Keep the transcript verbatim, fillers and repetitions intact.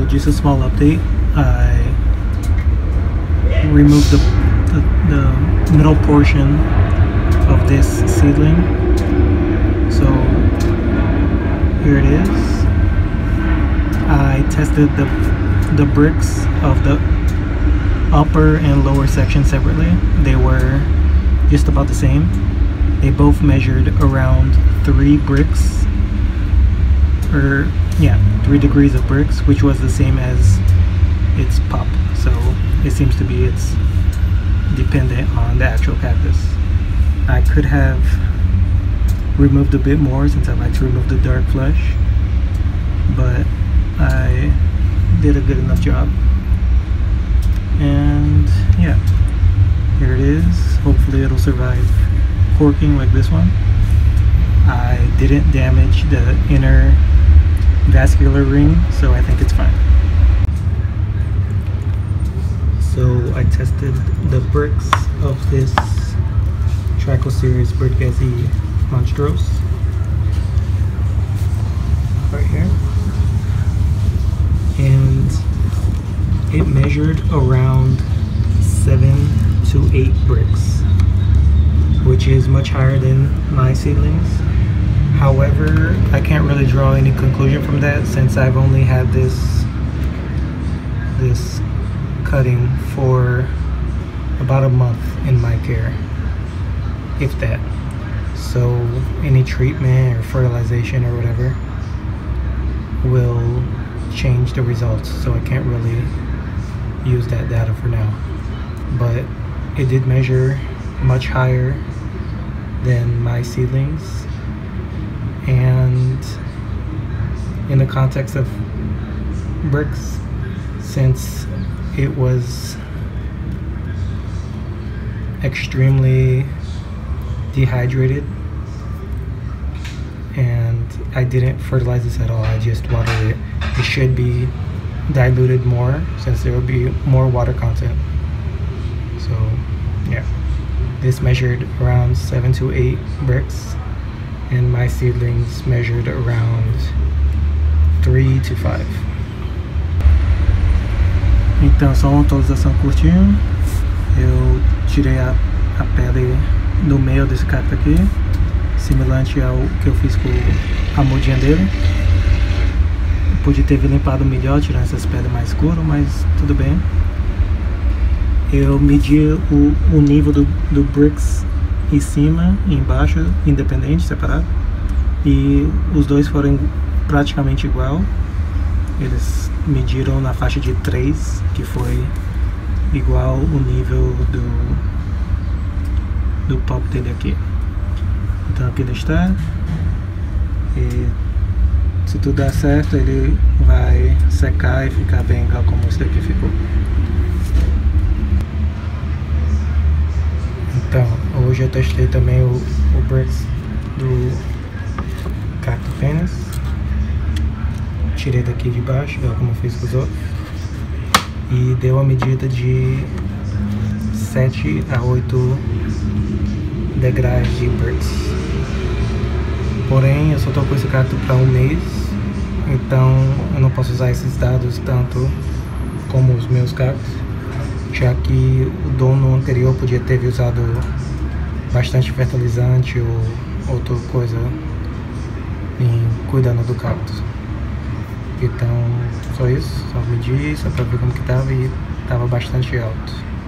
So just a small update. I removed the, the, the middle portion of this seedling. So here it is. I tested the, the bricks of the upper and lower section separately. They were just about the same. They both measured around three bricks, or yeah, three degrees of brix, which was the same as its pop. So it seems to be it's dependent on the actual cactus. I could have removed a bit more since I like to remove the dark flesh, but I did a good enough job. And yeah, here it is. Hopefully it'll survive corking like this one. I didn't damage the inner vascular ring, so I think it's fine. So I tested the bricks of this Trichocereus bridgesii monstrose right here, and it measured around seven to eight bricks, which is much higher than my seedlings. However, I can't really draw any conclusion from that since I've only had this this cutting for about a month in my care, if that. So any treatment or fertilization or whatever will change the results, so I can't really use that data for now. But it did measure much higher than my seedlings, and in the context of bricks, since it was extremely dehydrated and I didn't fertilize this at all, I just watered it. It should be diluted more since there will be more water content. So yeah, this measured around seven to eight bricks, and my seedlings measured around three to five. Então são todos assim curtinho. Eu tirei a, a pele do meio desse cacto aqui, semelhante ao que eu fiz com a mudinha dele. Pude ter limpado melhor, tirando essas pedras mais escuras, mas tudo bem. Eu medi o, o nível do, do brix em cima e embaixo, independente, separado, e os dois foram praticamente igual. Eles mediram na faixa de três, que foi igual o nível do, do pop dele aqui. Então aqui ele está, e se tudo der certo ele vai secar e ficar bem igual como esse daqui ficou. Então, hoje eu testei também o, o brix do cacto penis. Tirei daqui de baixo, igual como eu fiz com os outros. E deu a medida de sete a oito degraus de brix. Porém, eu só estou com esse cacto para um mês, então eu não posso usar esses dados tanto como os meus cactos, já que o dono anterior podia ter usado bastante fertilizante ou outra coisa em cuidando do cacto. Então, só isso, só medi, só para ver como que tava, e tava bastante alto.